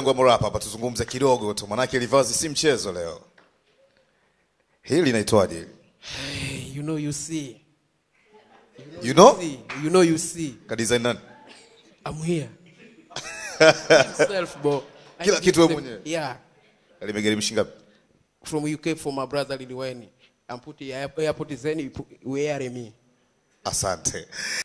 Murapa hapa tuzungumze kidogo tu manake livazi si mchezo leo. Hili linaitwaje? Hey, you know you see. You know you see. Ka design nani? I'm here. Myself, bro. Kila kitu wewe mwenyewe. Yeah. Alimegharimu shingapi? From UK for my brother Liliwani. I'm putting airport design wearing me. Asante.